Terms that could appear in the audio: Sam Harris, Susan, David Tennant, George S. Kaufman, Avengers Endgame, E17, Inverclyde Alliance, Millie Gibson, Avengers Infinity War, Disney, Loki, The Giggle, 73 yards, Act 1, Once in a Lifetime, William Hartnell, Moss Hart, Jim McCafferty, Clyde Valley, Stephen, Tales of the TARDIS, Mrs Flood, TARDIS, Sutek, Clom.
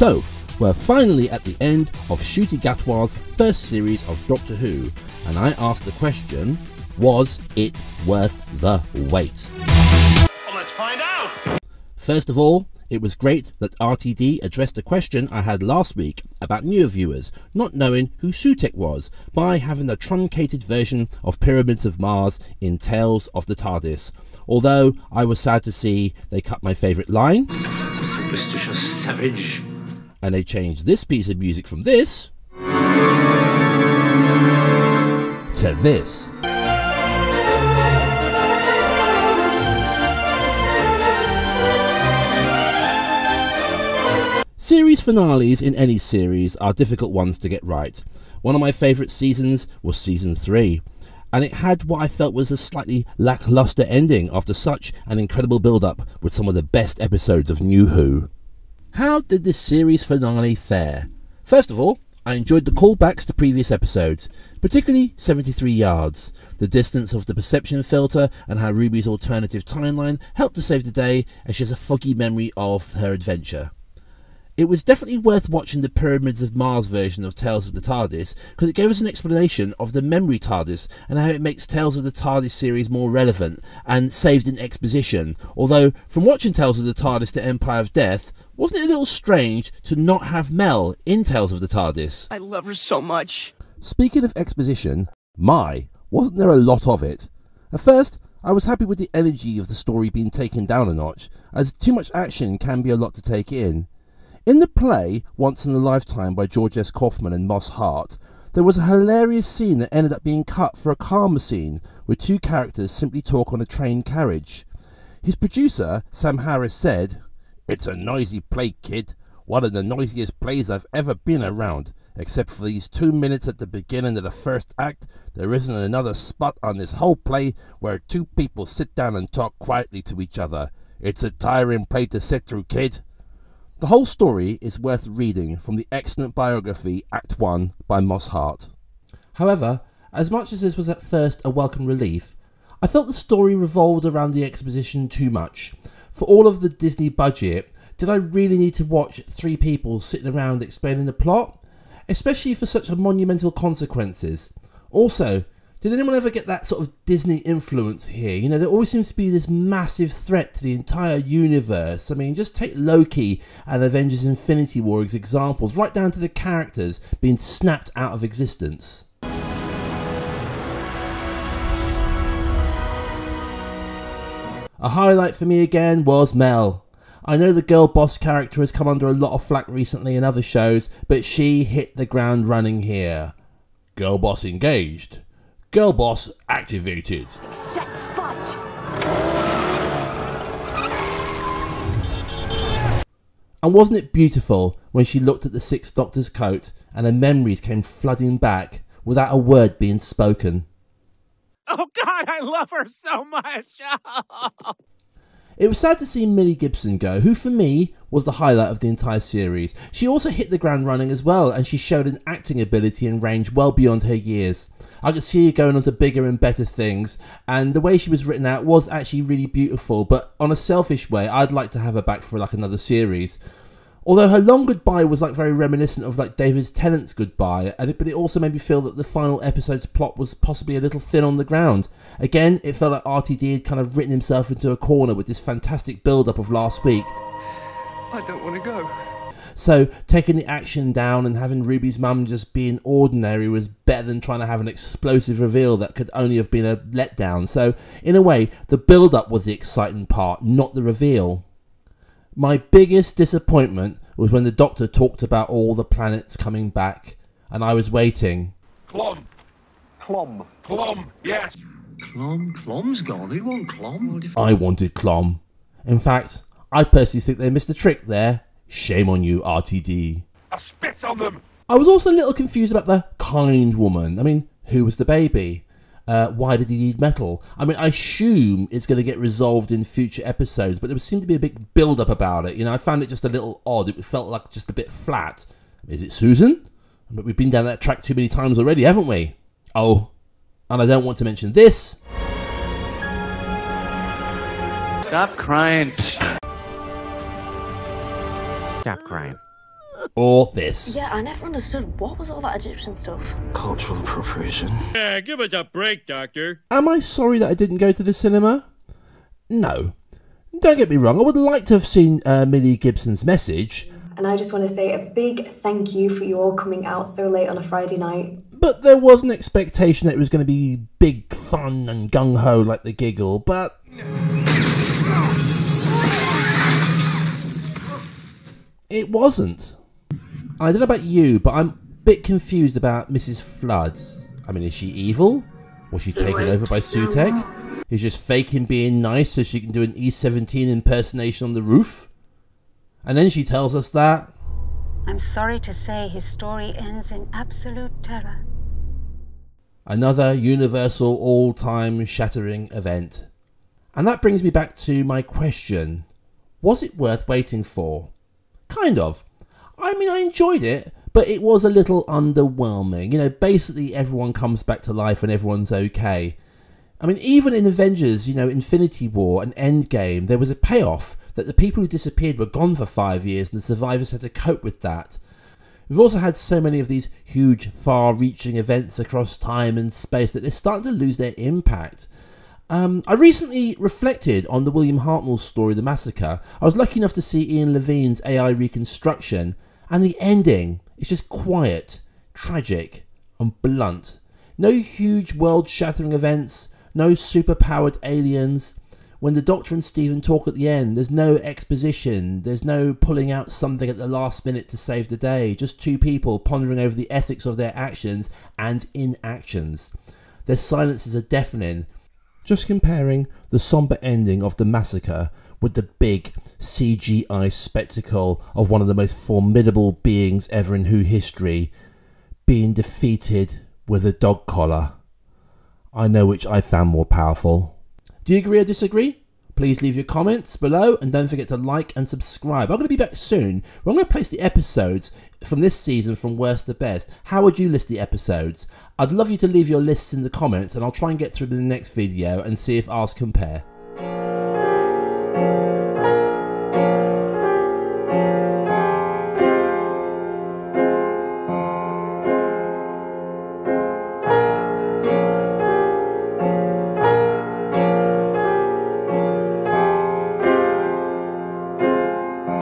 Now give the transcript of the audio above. So, we're finally at the end of Ncuti Gatwa's first series of Doctor Who, and I asked the question, was it worth the wait? Well, let's find out! First of all, it was great that RTD addressed a question I had last week about newer viewers not knowing who Shutek was by having a truncated version of Pyramids of Mars in Tales of the TARDIS, although I was sad to see they cut my favourite line, "Superstitious savage," and they changed this piece of music from this to this. Series finales in any series are difficult ones to get right. One of my favourite seasons was season 3, and it had what I felt was a slightly lacklustre ending after such an incredible build-up with some of the best episodes of New Who. How did this series finale fare? First of all, I enjoyed the callbacks to previous episodes, particularly 73 yards. The distance of the perception filter and how Ruby's alternative timeline helped to save the day as she has a foggy memory of her adventure. It was definitely worth watching the Pyramids of Mars version of Tales of the TARDIS because it gave us an explanation of the memory TARDIS and how it makes Tales of the TARDIS series more relevant and saved in exposition, although from watching Tales of the TARDIS to Empire of Death, wasn't it a little strange to not have Mel in Tales of the TARDIS? I love her so much. Speaking of exposition, wasn't there a lot of it? At first, I was happy with the energy of the story being taken down a notch, as too much action can be a lot to take in. In the play Once in a Lifetime by George S. Kaufman and Moss Hart, there was a hilarious scene that ended up being cut for a calmer scene where two characters simply talk on a train carriage. His producer, Sam Harris, said, "It's a noisy play, kid. One of the noisiest plays I've ever been around. Except for these 2 minutes at the beginning of the first act, there isn't another spot on this whole play where two people sit down and talk quietly to each other. It's a tiring play to sit through, kid." The whole story is worth reading from the excellent biography Act 1 by Moss Hart. However, as much as this was at first a welcome relief, I felt the story revolved around the exposition too much. For all of the Disney budget, did I really need to watch three people sitting around explaining the plot? Especially for such monumental consequences. Also, did anyone ever get that sort of Disney influence here? You know, there always seems to be this massive threat to the entire universe. I mean, just take Loki and Avengers Infinity War as examples, right down to the characters being snapped out of existence. A highlight for me again was Mel. I know the girl boss character has come under a lot of flack recently in other shows, but she hit the ground running here. Girl boss engaged. Girl boss activated. Set foot. And wasn't it beautiful when she looked at the Sixth Doctor's coat and her memories came flooding back without a word being spoken? Oh God, I love her so much. It was sad to see Millie Gibson go, who for me was the highlight of the entire series. She also hit the ground running as well, and she showed an acting ability and range well beyond her years. I could see her going on to bigger and better things, and the way she was written out was actually really beautiful, but on a selfish way, I'd like to have her back for like another series. Although her long goodbye was like very reminiscent of like David Tennant's goodbye, but it also made me feel that the final episode's plot was possibly a little thin on the ground. Again, it felt like RTD had kind of written himself into a corner with this fantastic build-up of last week. I don't want to go. So taking the action down and having Ruby's mum just being ordinary was better than trying to have an explosive reveal that could only have been a letdown. So in a way, the build-up was the exciting part, not the reveal. My biggest disappointment was when the Doctor talked about all the planets coming back, and I was waiting. Clom. Clom. Clom, yes. Clom. Clom's gone. Who wants Clom? I wanted Clom. In fact, I personally think they missed a trick there. Shame on you, RTD. I spit on them! I was also a little confused about the kind woman. I mean, who was the baby? Why did he need metal? I mean, I assume it's going to get resolved in future episodes, but there seemed to be a big build-up about it. You know, I found it just a little odd. It felt like just a bit flat. Is it Susan? But we've been down that track too many times already, haven't we? Oh, and I don't want to mention this. Stop crying. Stop crying. all this. Yeah, I never understood what was all that Egyptian stuff. Cultural appropriation. Yeah, give us a break, Doctor. Am I sorry that I didn't go to the cinema? No. Don't get me wrong, I would like to have seen Millie Gibson's message. And I just want to say a big thank you for you all coming out so late on a Friday night. But there was an expectation that it was going to be big fun and gung-ho like The Giggle, but... it wasn't. I don't know about you, but I'm a bit confused about Mrs Flood. I mean, is she evil? Was she taken over by Sutek? Is she just faking being nice so she can do an E17 impersonation on the roof? And then she tells us that... I'm sorry to say his story ends in absolute terror. Another universal, all-time shattering event. And that brings me back to my question. Was it worth waiting for? Kind of. I mean, I enjoyed it, but it was a little underwhelming. You know, basically everyone comes back to life and everyone's okay. I mean, even in Avengers, you know, Infinity War and Endgame, there was a payoff that the people who disappeared were gone for 5 years and the survivors had to cope with that. We've also had so many of these huge, far-reaching events across time and space that they're starting to lose their impact. I recently reflected on the William Hartnell story, The Massacre. I was lucky enough to see Ian Levine's AI reconstruction, and the ending is just quiet, tragic and blunt. No huge world-shattering events, no super-powered aliens. When the Doctor and Stephen talk at the end, there's no exposition, there's no pulling out something at the last minute to save the day, just two people pondering over the ethics of their actions and inactions. Their silences are deafening. Just comparing the sombre ending of The Massacre with the big CGI spectacle of one of the most formidable beings ever in Who history, being defeated with a dog collar. I know which I found more powerful. Do you agree or disagree? Please leave your comments below and don't forget to like and subscribe. I'm going to be back soon where I'm going to place the episodes from this season from worst to best. How would you list the episodes? I'd love you to leave your lists in the comments and I'll try and get through to the next video and see if ours compare.